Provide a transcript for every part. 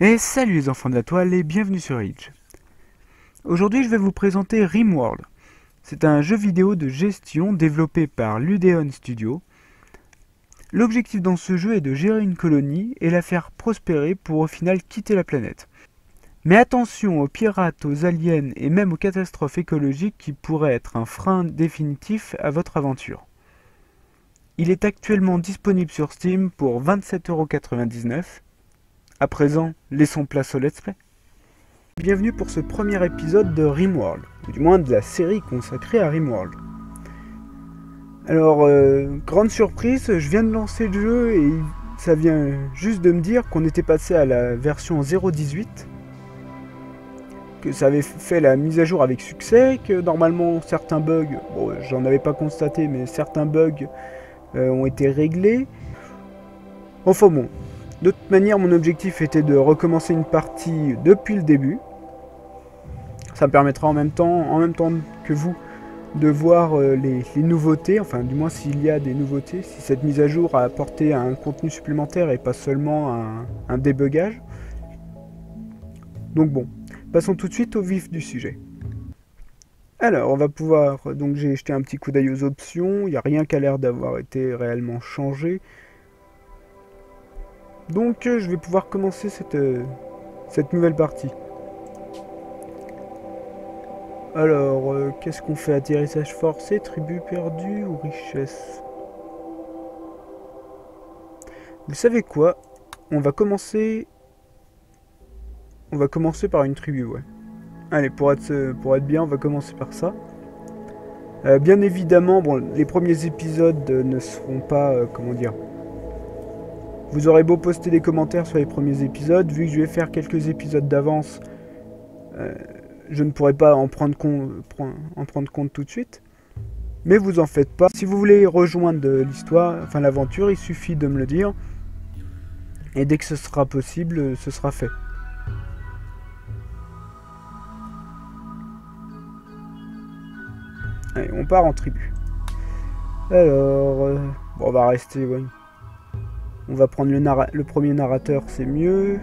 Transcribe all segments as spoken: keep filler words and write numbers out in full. Et salut les enfants de la toile et bienvenue sur I D G. Aujourd'hui je vais vous présenter RimWorld. C'est un jeu vidéo de gestion développé par Ludeon Studio. L'objectif dans ce jeu est de gérer une colonie et la faire prospérer pour au final quitter la planète. Mais attention aux pirates, aux aliens et même aux catastrophes écologiques qui pourraient être un frein définitif à votre aventure. Il est actuellement disponible sur Steam pour vingt-sept euros quatre-vingt-dix-neuf. À présent, laissons place au let's play. Bienvenue pour ce premier épisode de RimWorld, ou du moins de la série consacrée à RimWorld. Alors, euh, grande surprise, je viens de lancer le jeu et ça vient juste de me dire qu'on était passé à la version zéro point dix-huit, que ça avait fait la mise à jour avec succès, que normalement certains bugs, bon j'en avais pas constaté, mais certains bugs Euh, ont été réglés. Enfin bon, de toute manière mon objectif était de recommencer une partie depuis le début. Ça me permettra en même temps, en même temps que vous de voir euh, les, les nouveautés, enfin du moins s'il y a des nouveautés, si cette mise à jour a apporté un contenu supplémentaire et pas seulement un, un débugage. Donc bon, passons tout de suite au vif du sujet. Alors, on va pouvoir, donc j'ai jeté un petit coup d'œil aux options, il n'y a rien qui a l'air d'avoir été réellement changé. Donc je vais pouvoir commencer cette, euh, cette nouvelle partie. Alors, euh, qu'est-ce qu'on fait? Atterrissage forcé, tribu perdue ou richesse? Vous savez quoi? On va commencer... On va commencer par une tribu, ouais. Allez, pour être, pour être bien, on va commencer par ça. Euh, bien évidemment, bon, les premiers épisodes ne seront pas, euh, comment dire... Vous aurez beau poster des commentaires sur les premiers épisodes, vu que je vais faire quelques épisodes d'avance, euh, je ne pourrai pas en prendre, en prendre compte tout de suite. Mais vous en faites pas. Si vous voulez rejoindre l'histoire, enfin l'aventure, il suffit de me le dire. Et dès que ce sera possible, ce sera fait. Allez, on part en tribu. Alors, euh, bon, on va rester, ouais. On va prendre le, narra le premier narrateur, c'est mieux.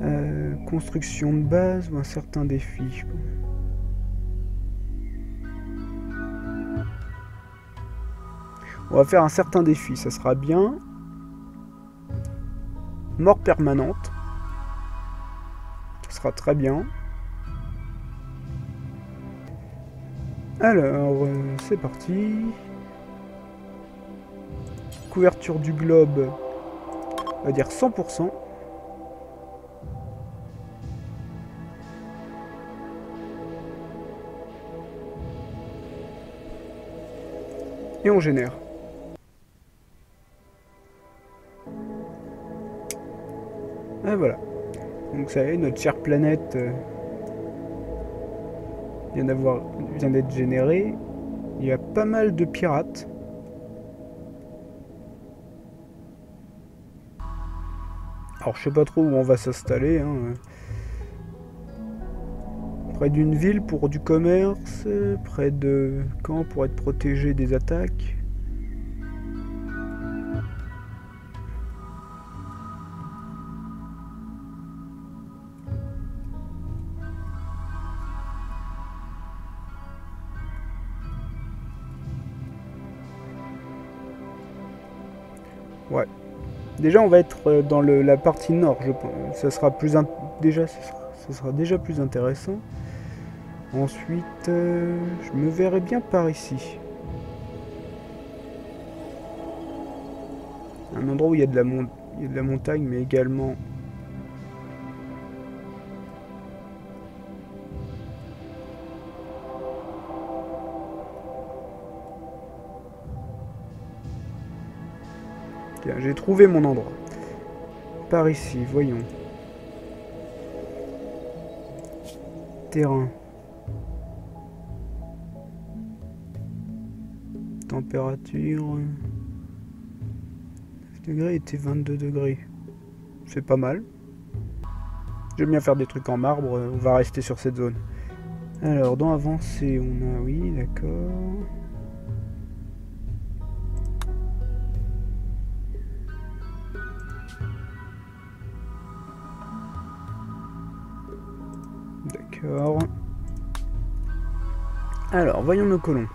Euh, construction de base ou un certain défi. On va faire un certain défi, ça sera bien. Mort permanente. Ça sera très bien. Alors, euh, c'est parti. Couverture du globe, on va dire cent pour cent. Et on génère. Et voilà. Donc ça y est, notre chère planète... Euh vient d'être généré. Il y a pas mal de pirates. Alors je sais pas trop où on va s'installer, hein. Près d'une ville pour du commerce, près de camps pour être protégé des attaques. Ouais. Déjà on va être dans le, la partie nord, je pense. Ça sera plus in... déjà ça sera, ça sera déjà plus intéressant. Ensuite, euh, je me verrai bien par ici. Un endroit où il y a de la, mon... il y a de la montagne, mais également j'ai trouvé mon endroit. Par ici, voyons. Terrain. Température. neuf degrés était vingt-deux degrés. C'est pas mal. J'aime bien faire des trucs en marbre. On va rester sur cette zone. Alors, dans avancer, on a... Oui, d'accord... D'accord. Alors, voyons nos colons.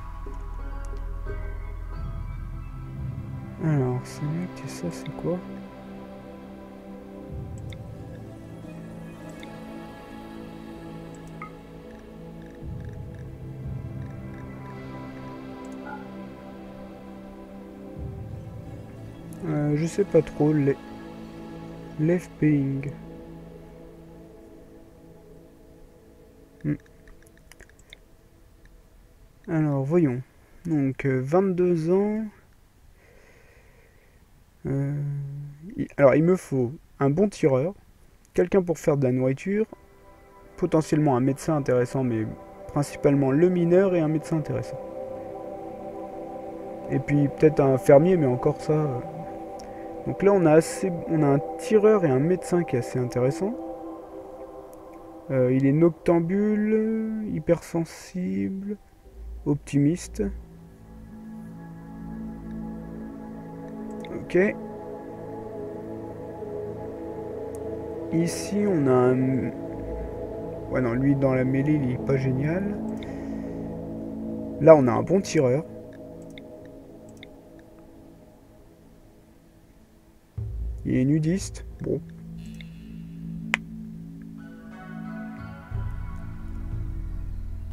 Alors, c'est mieux que ça, c'est quoi? Euh, je sais pas trop, les... Left paying. Hmm. Alors, voyons. Donc, euh, vingt-deux ans. Euh... Alors, il me faut un bon tireur, quelqu'un pour faire de la nourriture, potentiellement un médecin intéressant, mais principalement le mineur et un médecin intéressant. Et puis, peut-être un fermier, mais encore ça... Euh... Donc là on a assez, on a un tireur et un médecin qui est assez intéressant. Euh, il est noctambule, hypersensible, optimiste. Ok. Ici on a un... Ouais non, lui dans la mêlée il est pas génial. Là on a un bon tireur. Il est nudiste, bon.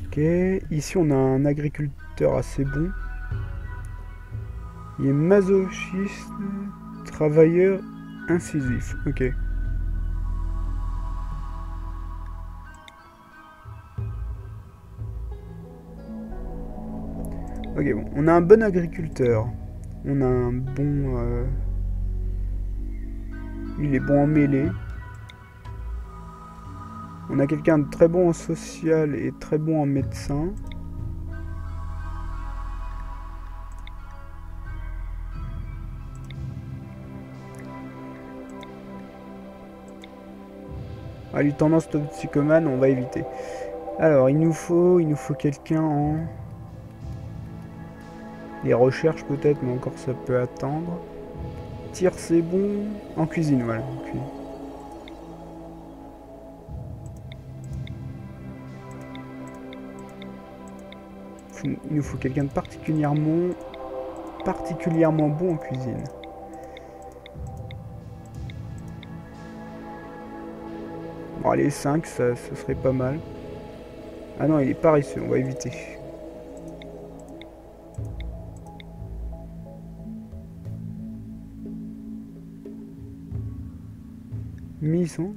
Ok, ici on a un agriculteur assez bon. Il est masochiste, travailleur incisif, ok. Ok, bon, on a un bon agriculteur. On a un bon... Euh... Il est bon en mêlée. On a quelqu'un de très bon en social et très bon en médecin. Ah, les tendances toxicomane, on va éviter. Alors, il nous faut, il nous faut quelqu'un en... Les recherches peut-être, mais encore ça peut attendre. Tir, c'est bon. En cuisine, voilà. En cuisine. Faut, il nous faut quelqu'un de particulièrement, particulièrement bon en cuisine. Bon, allez, cinq, ça, ça serait pas mal. Ah non, il est paresseux, on va éviter. Misandre,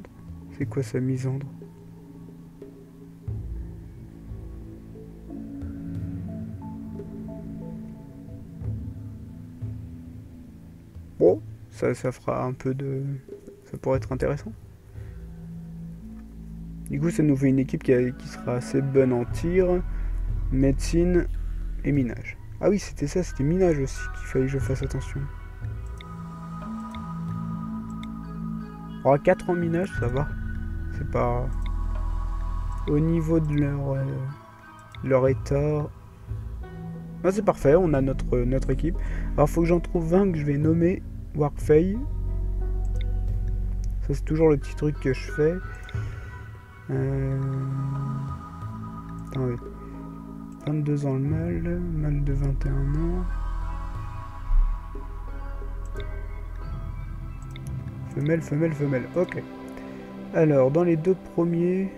c'est quoi ça, misandre? Bon, ça, ça fera un peu de... Ça pourrait être intéressant. Du coup, ça nous fait une équipe qui, a, qui sera assez bonne en tir, médecine et minage. Ah oui, c'était ça, c'était minage aussi qu'il fallait que je fasse attention. Oh, quatre en minage, ça va. C'est pas... Au niveau de leur, euh, leur état... Ah, c'est parfait, on a notre, euh, notre équipe. Alors, faut que j'en trouve vingt que je vais nommer Workfay. Ça, c'est toujours le petit truc que je fais. Euh... Attendez. vingt-deux ans le mâle, mâle de vingt et un ans. Femelle, femelle, femelle. Ok. Alors, dans les deux premiers...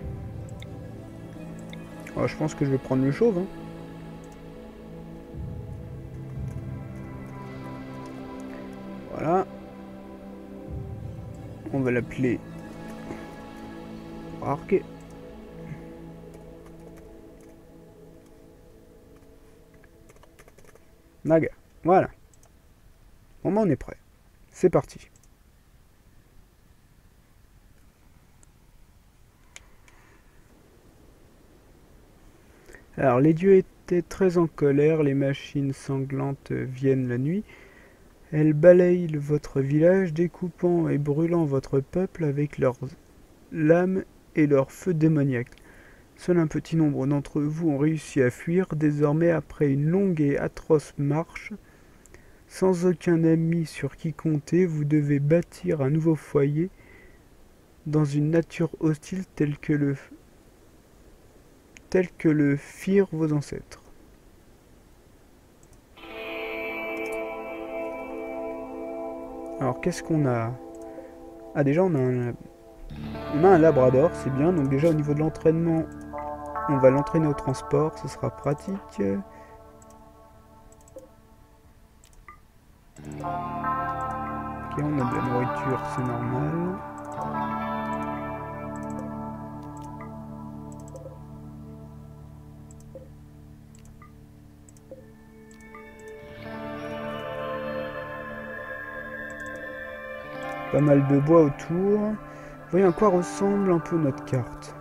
Oh, je pense que je vais prendre le chauve. Hein. Voilà. On va l'appeler... Arqué. Naga. Voilà. Bon, ben, on est prêt. C'est parti. Alors, les dieux étaient très en colère, les machines sanglantes viennent la nuit. Elles balayent votre village, découpant et brûlant votre peuple avec leurs lames et leurs feux démoniaques. Seul un petit nombre d'entre vous ont réussi à fuir, désormais après une longue et atroce marche. Sans aucun ami sur qui compter, vous devez bâtir un nouveau foyer dans une nature hostile telle que le... tels que le firent vos ancêtres. Alors qu'est-ce qu'on a? Ah déjà on a un, on a un labrador, c'est bien. Donc déjà au niveau de l'entraînement, on va l'entraîner au transport, ce sera pratique. Ok, on a de la nourriture, c'est normal. Pas mal de bois autour. Voyons à quoi ressemble un peu notre carte.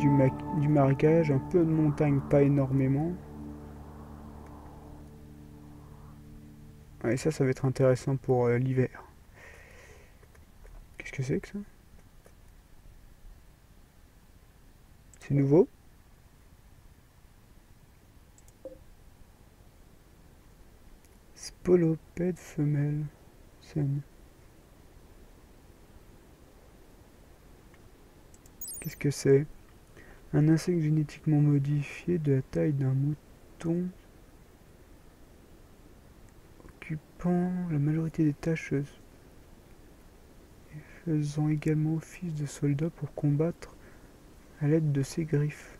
Du, ma du marécage, un peu de montagne, pas énormément. Ah, et ça, ça va être intéressant pour euh, l'hiver. Qu'est-ce que c'est que ça? C'est nouveau? Spolopède femelle. Qu'est-ce que c'est? Un insecte génétiquement modifié de la taille d'un mouton occupant la majorité des tâches et faisant également office de soldat pour combattre à l'aide de ses griffes.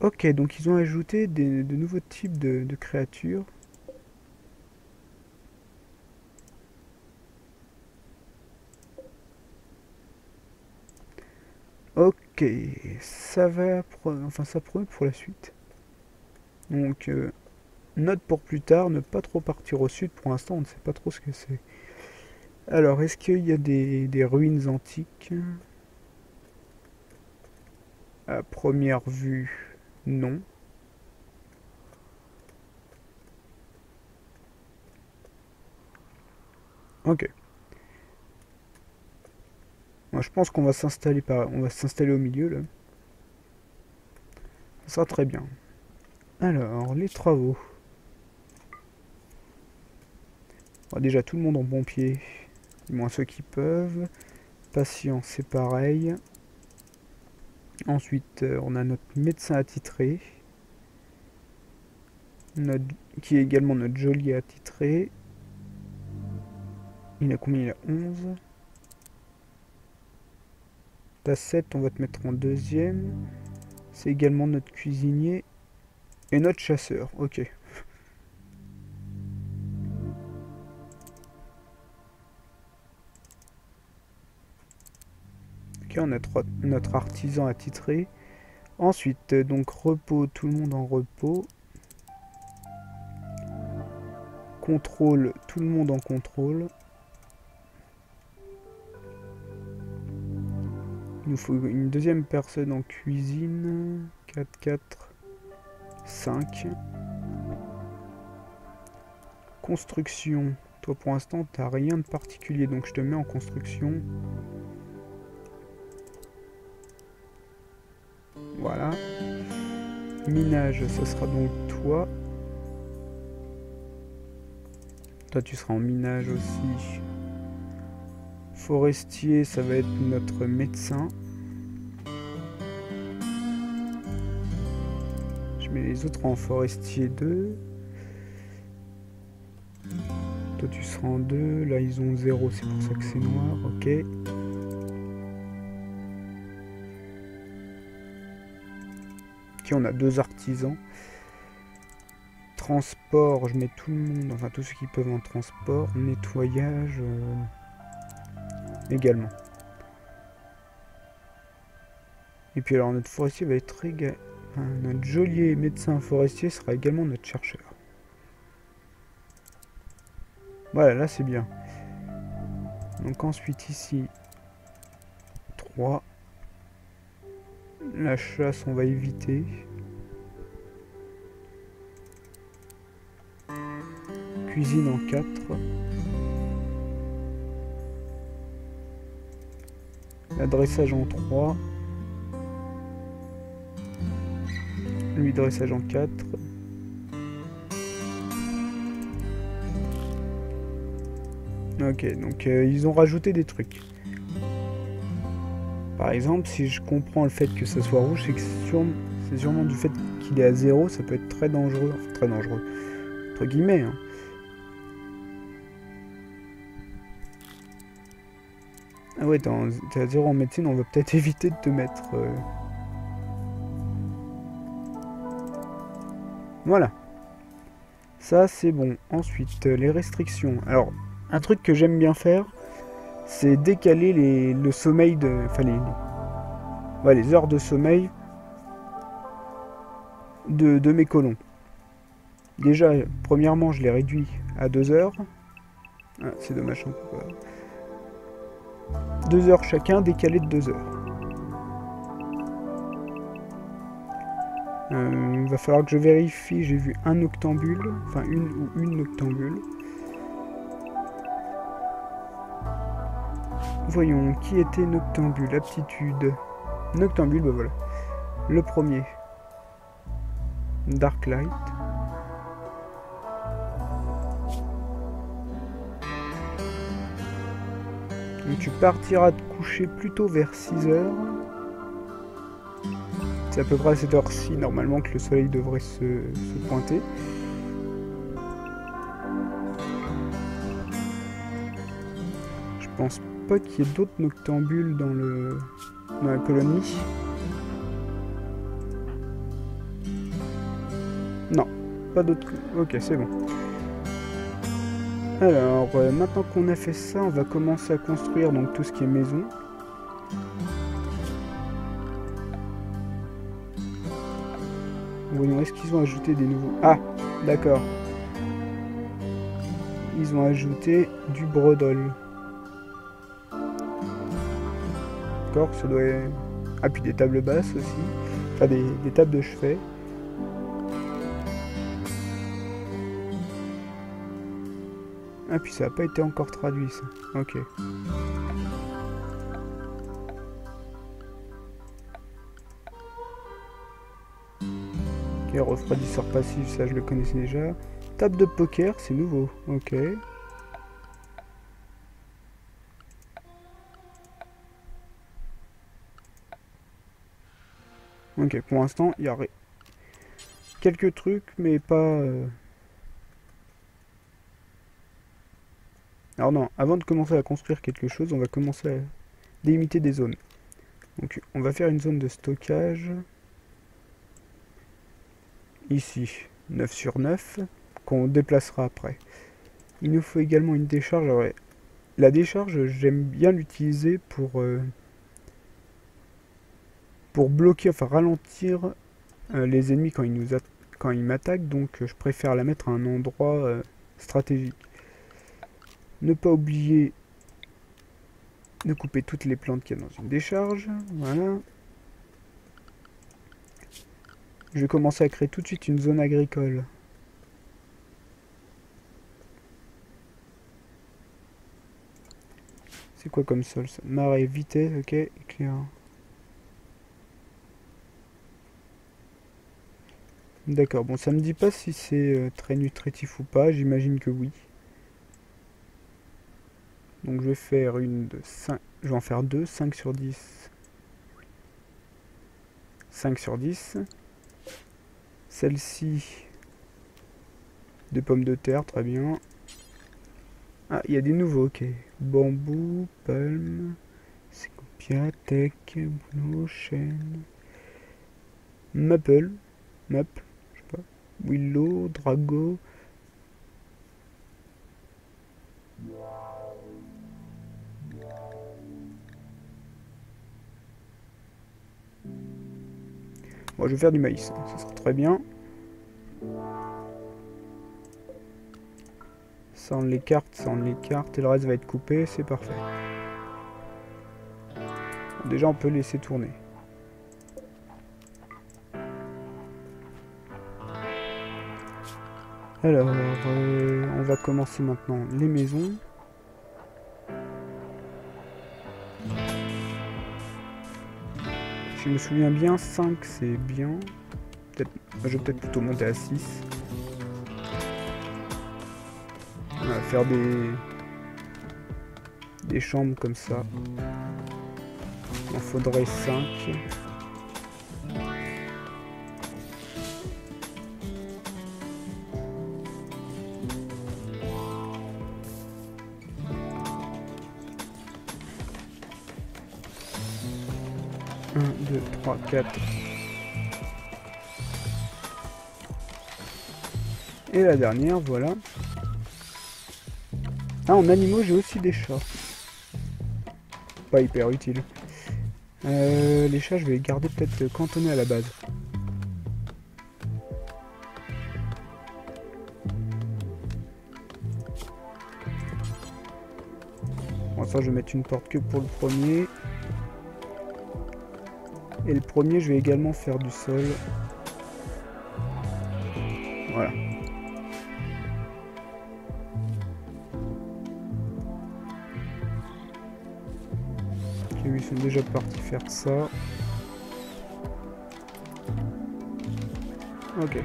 Ok, donc ils ont ajouté des, de nouveaux types de, de créatures. Ok, ça va, enfin ça promet pour la suite. Donc, euh, note pour plus tard, ne pas trop partir au sud. Pour l'instant, on ne sait pas trop ce que c'est. Alors, est-ce qu'il y a des, des ruines antiques? À première vue, non. Ok. Moi, je pense qu'on va s'installer par... on va s'installer au milieu là. Ça sera très bien. Alors, les travaux. Bon, déjà tout le monde en bon pied. Du moins ceux qui peuvent. Patient, c'est pareil. Ensuite, on a notre médecin attitré. Notre... Qui est également notre geôlier attitré. Il a combien? Il a onze. À sept, on va te mettre en deuxième. C'est également notre cuisinier et notre chasseur. Ok. Ok, on a trois, notre artisan attitré. Ensuite, donc repos, tout le monde en repos. Contrôle, tout le monde en contrôle. Il nous faut une deuxième personne en cuisine. quatre, quatre, cinq. Construction. Toi pour l'instant t'as rien de particulier, donc je te mets en construction. Voilà. Minage, ça sera donc toi. Toi tu seras en minage aussi. Forestier, ça va être notre médecin. Je mets les autres en forestier deux. Toi tu seras en deux, là ils ont zéro, c'est pour ça que c'est noir, ok. Ok, on a deux artisans. Transport, je mets tout le monde, enfin tous ceux qui peuvent en transport. Nettoyage... Euh également. Et puis alors notre forestier va être éga... enfin, notre geôlier médecin forestier sera également notre chercheur. Voilà, là c'est bien. Donc ensuite ici trois. La chasse on va éviter. Cuisine en quatre. Dressage en trois. Lui dressage en quatre. Ok, donc euh, ils ont rajouté des trucs. Par exemple, si je comprends le fait que ça soit rouge, c'est que c'est sûrement, sûrement du fait qu'il est à zéro, ça peut être très dangereux, enfin, très dangereux, entre guillemets. Hein. Ah ouais, t'es à zéro en médecine, on va peut-être éviter de te mettre... Euh... Voilà. Ça, c'est bon. Ensuite, les restrictions. Alors, un truc que j'aime bien faire, c'est décaler les, le sommeil de... Enfin, les, ouais, les heures de sommeil de, de mes colons. Déjà, premièrement, je les réduis à deux heures. Ah, c'est dommage, on peut pas... deux heures chacun, décalé de deux heures. Euh, il va falloir que je vérifie, j'ai vu un noctambule, enfin une ou une noctambule. Voyons, qui était noctambule, aptitude. Noctambule, bah voilà. Le premier. Dark Light. Donc tu partiras te coucher plutôt vers six heures. C'est à peu près à cette heure-ci normalement que le soleil devrait se, se pointer. Je pense pas qu'il y ait d'autres noctambules dans, le, dans la colonie. Non, pas d'autres... Ok, c'est bon. Alors, euh, maintenant qu'on a fait ça, on va commencer à construire donc tout ce qui est maison. Voyons, est-ce qu'ils ont ajouté des nouveaux... Ah, d'accord. Ils ont ajouté du Bredol. D'accord, ça doit... Ah, puis des tables basses aussi. Enfin, des, des tables de chevet. Ah, puis ça n'a pas été encore traduit, ça. Ok. Ok, refroidisseur passif, ça je le connaissais déjà. Table de poker, c'est nouveau. Ok. Ok, pour l'instant, il y a quelques trucs, mais pas... Euh... Alors non, avant de commencer à construire quelque chose, on va commencer à délimiter des zones. Donc on va faire une zone de stockage. Ici, neuf sur neuf, qu'on déplacera après. Il nous faut également une décharge. Alors, la décharge, j'aime bien l'utiliser pour, euh, pour bloquer, enfin ralentir euh, les ennemis quand ils, nous quand ils m'attaquent. Donc je préfère la mettre à un endroit euh, stratégique. Ne pas oublier de couper toutes les plantes qu'il y a dans une décharge. Voilà. Je vais commencer à créer tout de suite une zone agricole. C'est quoi comme sol ça? Marée, vitesse, ok, éclair. D'accord, bon ça me dit pas si c'est très nutritif ou pas, j'imagine que oui. Donc je vais faire une de cinq, je vais en faire deux, cinq sur dix. cinq sur dix. Celle-ci, de pommes de terre, très bien. Ah, il y a des nouveaux, ok. Bambou, palme, sécopia, tech, boulot, chêne, maple, map, je sais pas, willow, drago. Bon, je vais faire du maïs, hein. Ça sera très bien. Ça on l'écarte, ça on l'écarte, et le reste va être coupé, c'est parfait. Bon, déjà on peut laisser tourner. Alors, euh, on va commencer maintenant les maisons. Je me souviens bien, cinq c'est bien. Je vais peut-être plutôt monter à six. On va faire des des chambres comme ça. Il en faudrait cinq. un, deux, trois, quatre. Et la dernière, voilà. Ah, en animaux, j'ai aussi des chats. Pas hyper utile. Euh, les chats, je vais les garder peut-être cantonnés à la base. Bon, ça, je vais mettre une porte que pour le premier. Et le premier, je vais également faire du sol. Voilà. Ok, oui, ils sont déjà partis faire ça. Ok.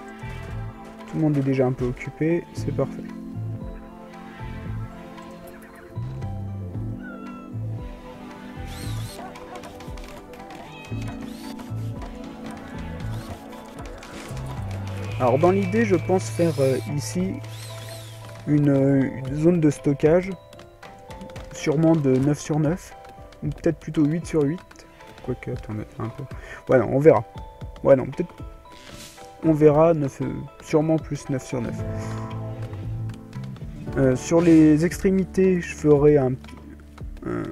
Tout le monde est déjà un peu occupé, c'est parfait. Alors dans l'idée, je pense faire euh, ici une, euh, une zone de stockage, sûrement de neuf sur neuf, ou peut-être plutôt huit sur huit, quoique, attendez un peu, ouais non, on verra, ouais non, peut-être, on verra, neuf, euh, sûrement plus neuf sur neuf. Euh, sur les extrémités, je ferai un, un,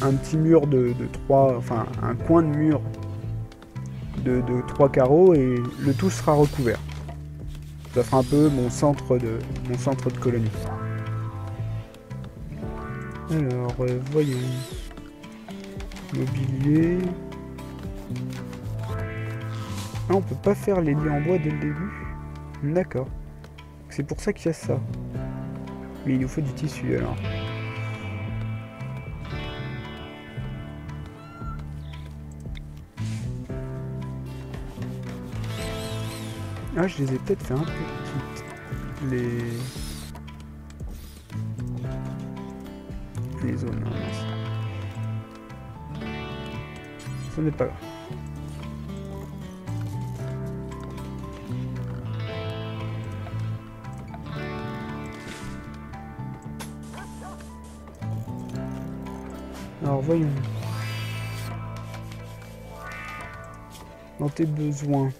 un petit mur de, de trois, enfin un coin de mur de, de trois carreaux, et le tout sera recouvert. Ça fera un peu mon centre de mon centre de colonie. Alors euh, voyons. Mobilier. Ah, on peut pas faire les lits en bois dès le début. D'accord. C'est pour ça qu'il y a ça. Mais il nous faut du tissu alors. Ah, je les ai peut-être fait un peu petites, les, les zones. Non, non. Ce n'est pas grave. Alors, voyons. Dans tes besoins.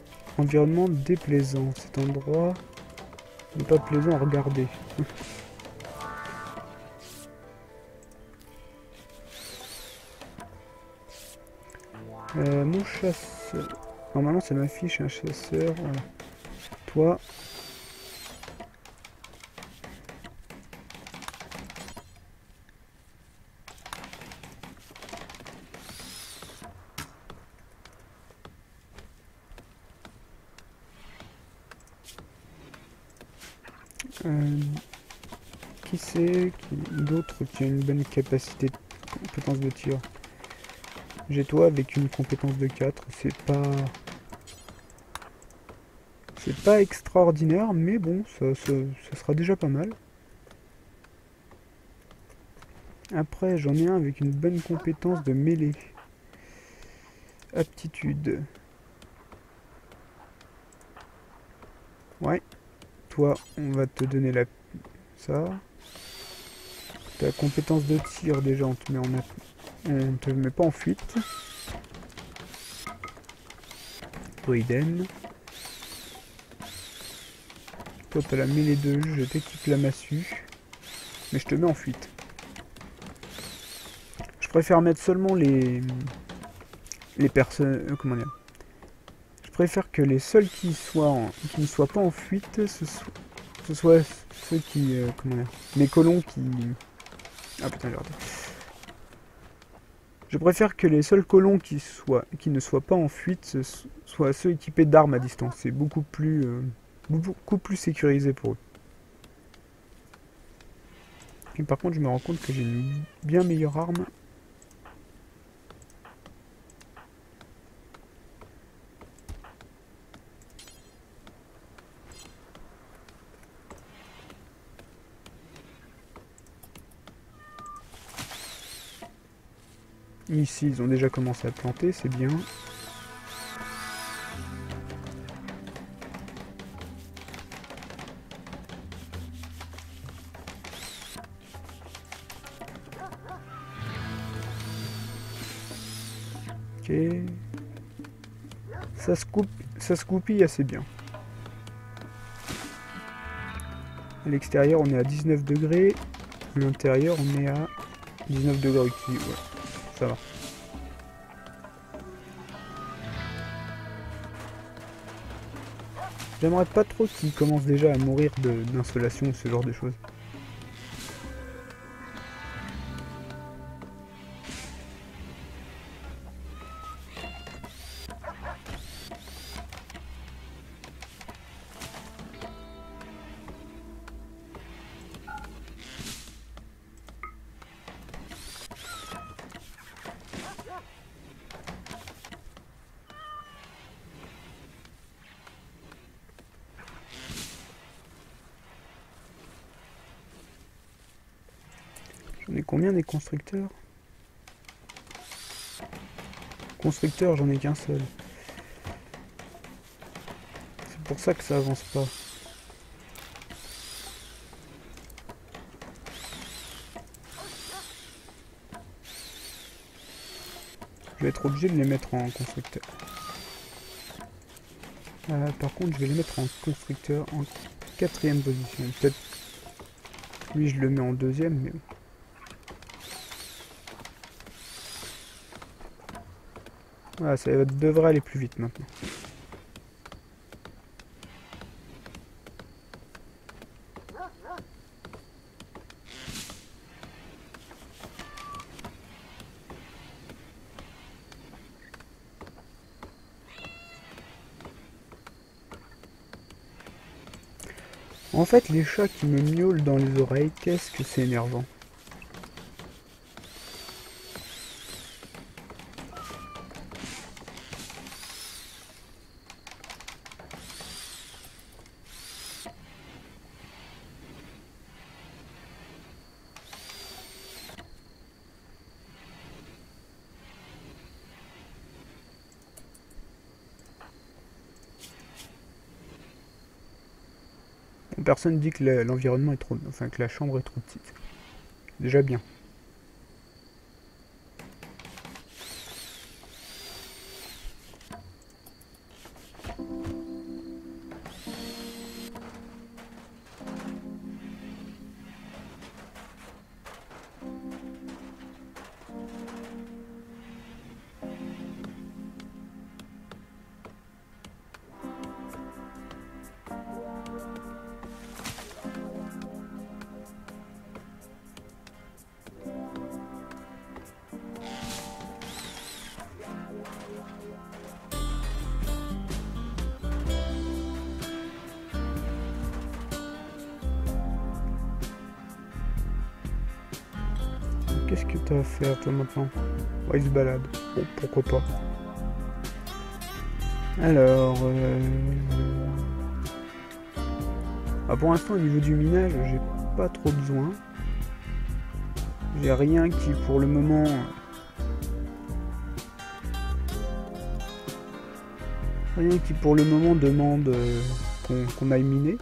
Environnement déplaisant, cet endroit n'est pas plaisant à regarder. euh, mon chasseur, normalement ça m'affiche un chasseur, voilà. Toi, Euh, qui c'est d'autre qui a une bonne capacité de compétence de tir? J'ai toi avec une compétence de quatre, c'est pas... C'est pas extraordinaire, mais bon, ça, ça, ça sera déjà pas mal. Après, j'en ai un avec une bonne compétence de mêlée. Aptitude. Ouais. Toi, on va te donner la ça. Ta compétence de tir, déjà, on te met en on te met pas en fuite. Briden. Toi, t'as la mêlée de jeu, je t'équipe la massue. Mais je te mets en fuite. Je préfère mettre seulement les... Les personnes... Euh, comment dire ? Je préfère que les seuls qui soient en, qui ne soient pas en fuite, ce, so ce soit ceux qui... Euh, comment dire, les colons qui... Ah putain, j'ai raté. Je préfère que les seuls colons qui, soient, qui ne soient pas en fuite ce so soient ceux équipés d'armes à distance. C'est beaucoup plus euh, beaucoup plus sécurisé pour eux. Et par contre, je me rends compte que j'ai une bien meilleure arme. Ici, ils ont déjà commencé à planter, c'est bien. Ok. Ça se coupe, ça se goupille assez bien. À l'extérieur, on est à dix-neuf degrés. À l'intérieur, on est à dix-neuf degrés aussi. Ouais, ça va. J'aimerais pas trop qu'ils commencent déjà à mourir d'insolation ou ce genre de choses. J'en ai combien des constructeurs? Constructeurs, j'en ai qu'un seul. C'est pour ça que ça avance pas. Je vais être obligé de les mettre en constructeur. Euh, par contre, je vais les mettre en constructeur en quatrième position. Peut-être. Lui, je le mets en deuxième, mais. Voilà, ça devrait aller plus vite maintenant. En fait, les chats qui me miaulent dans les oreilles, qu'est-ce que c'est énervant. Personne dit que l'environnement est trop, enfin que la chambre est trop petite. Déjà bien. Qu'est-ce que t'as à faire toi maintenant? Oh, il se balade. Bon, pourquoi pas. Alors... Euh... Ah, pour l'instant, au niveau du minage, j'ai pas trop besoin. J'ai rien qui, pour le moment... Rien qui, pour le moment, demande euh, qu'on qu'on aille miner.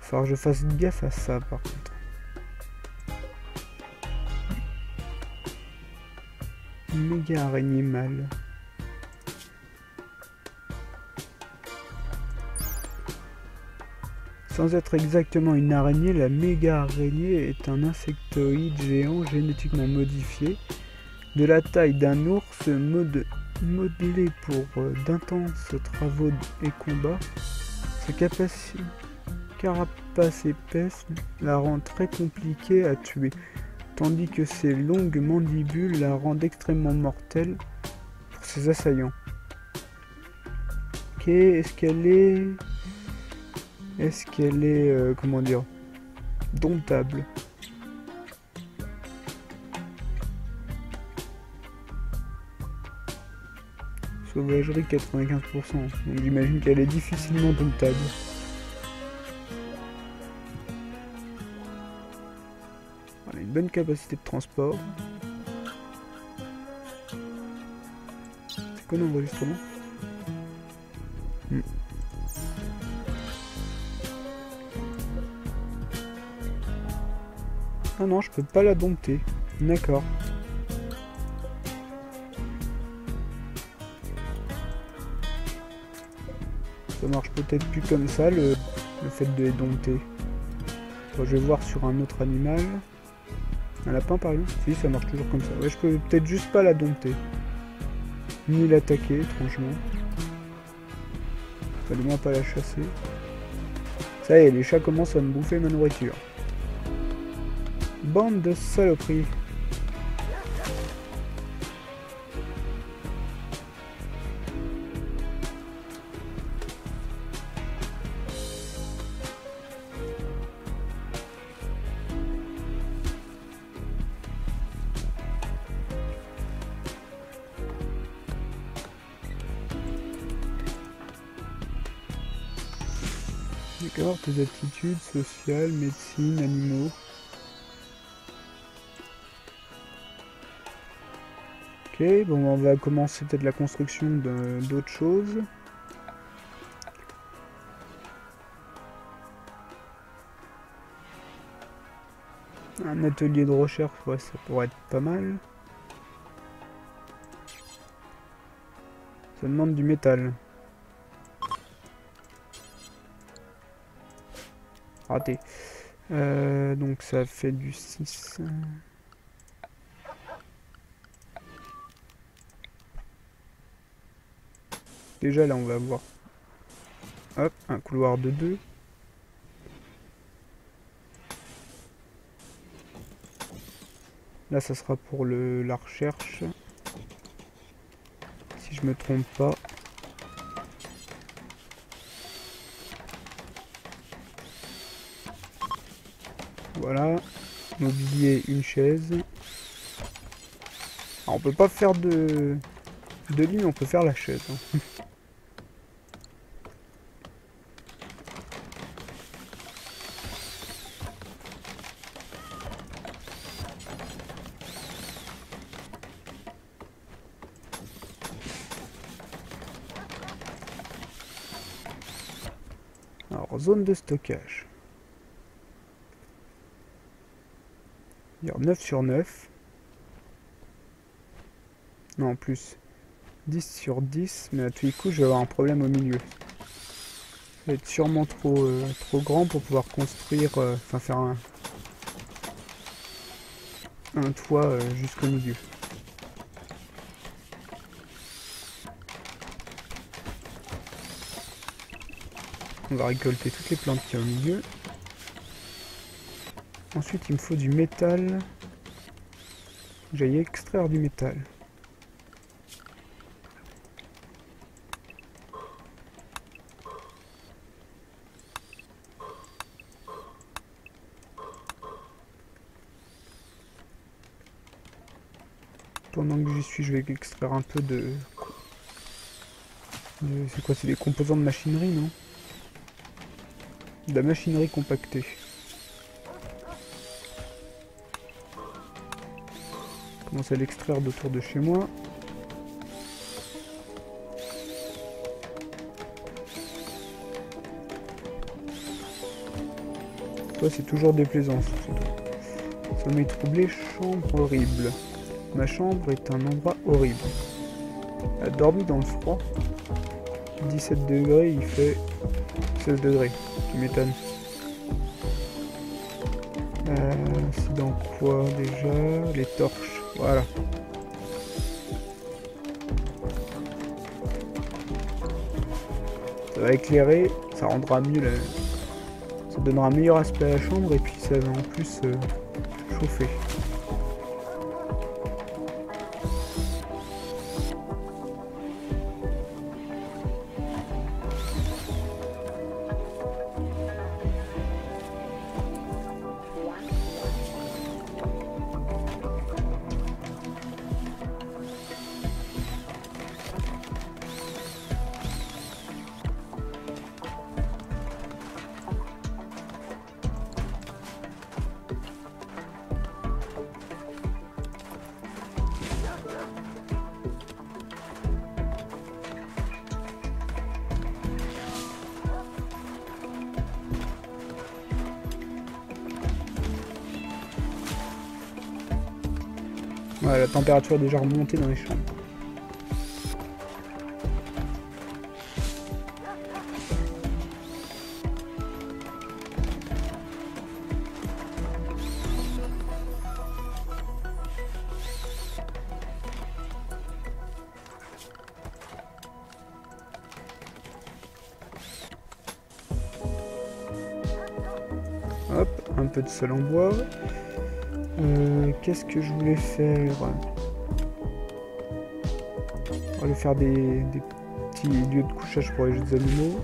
Faut que je fasse gaffe à ça, par contre. Méga araignée mâle. Sans être exactement une araignée, la méga araignée est un insectoïde géant génétiquement modifié, de la taille d'un ours, mod modelé pour euh, d'intenses travaux et combats. Sa carapace épaisse la rend très compliquée à tuer, tandis que ses longues mandibules la rendent extrêmement mortelle pour ses assaillants. Ok, est-ce qu'elle est... Est-ce qu'elle est... Euh, comment dire... domptable. Sauvagerie quatre-vingt-quinze pour cent, donc j'imagine qu'elle est difficilement domptable. Bonne capacité de transport. bon enregistrement. Hmm. Ah non, je peux pas la dompter. D'accord. Ça marche peut-être plus comme ça, le, le fait de les dompter. Bon, je vais voir sur un autre animal. Un lapin par exemple. Si, ça marche toujours comme ça. Ouais, je peux peut-être juste pas la dompter. Ni l'attaquer, étrangement. Fallait moins pas la chasser. Ça y est, les chats commencent à me bouffer ma nourriture. Bande de saloperies. D'accord, tes aptitudes sociales, médecine, animaux. Ok, bon, on va commencer peut-être la construction d'autres choses. Un atelier de recherche, ouais, ça pourrait être pas mal. Ça demande du métal. Raté. Euh, donc ça fait du six. Déjà là on va avoir hop, un couloir de deux. Là ça sera pour le la recherche. Si je me trompe pas. Voilà, mobilier, une chaise. Alors, on peut pas faire de, de ligne, on peut faire la chaise. Hein. Alors, zone de stockage. neuf sur neuf. Non, en plus. dix sur dix. Mais à tous les coups, je vais avoir un problème au milieu. Ça va être sûrement trop, euh, trop grand pour pouvoir construire... Enfin, euh, faire un... un toit euh, jusqu'au milieu. On va récolter toutes les plantes qu'il y a au milieu. Ensuite, il me faut du métal. J'aille extraire du métal. Pendant que j'y suis, je vais extraire un peu de... de... C'est quoi? C'est des composants de machinerie, non? De la machinerie compactée. Je commence à l'extraire d'autour de chez moi. Toi, c'est toujours déplaisant. Sommeil troublé, chambre horrible. Ma chambre est un endroit horrible. Elle a dormi dans le froid. dix-sept degrés, il fait seize degrés. Tu m'étonnes. Euh, c'est dans quoi déjà? Les torches. Voilà. Ça va éclairer, ça rendra mieux la... ça donnera un meilleur aspect à la chambre et puis ça va en plus euh, chauffer. Ouais, la température est déjà remontée dans les chambres. Hop, un peu de sol en bois. Euh, Qu'est-ce que je voulais faire? On va lui faire des, des petits lieux de couchage pour les jeux animaux.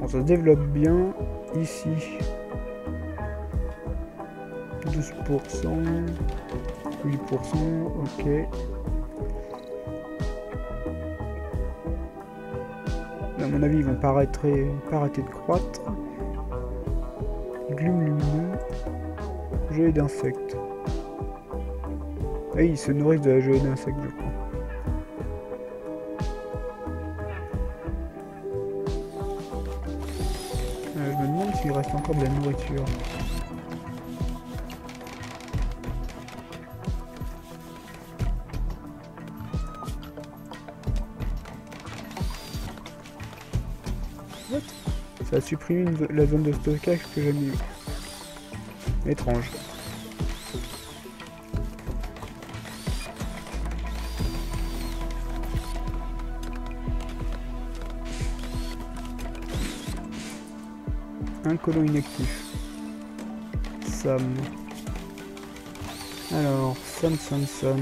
On se développe bien ici. douze pour cent, huit pour cent, ok. À mon avis, ils vont pas arrêter, pas arrêter de croître. Glume lumineux, gelée d'insectes. Et ils se nourrissent de la gelée d'insectes, je crois. Euh, je me demande s'il reste encore de la nourriture. Ça a supprimé une, la zone de stockage que j'avais mis. Étrange. Un colon inactif. Sam. Alors, Sam, Sam, Sam.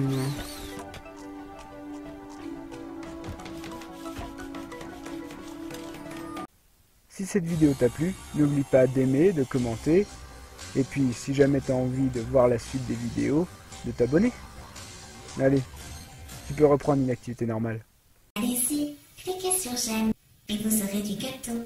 Si cette vidéo t'a plu, n'oublie pas d'aimer, de commenter, et puis si jamais t'as envie de voir la suite des vidéos, de t'abonner. Allez, tu peux reprendre une activité normale. Allez-y, cliquez sur j'aime et vous aurez du gâteau.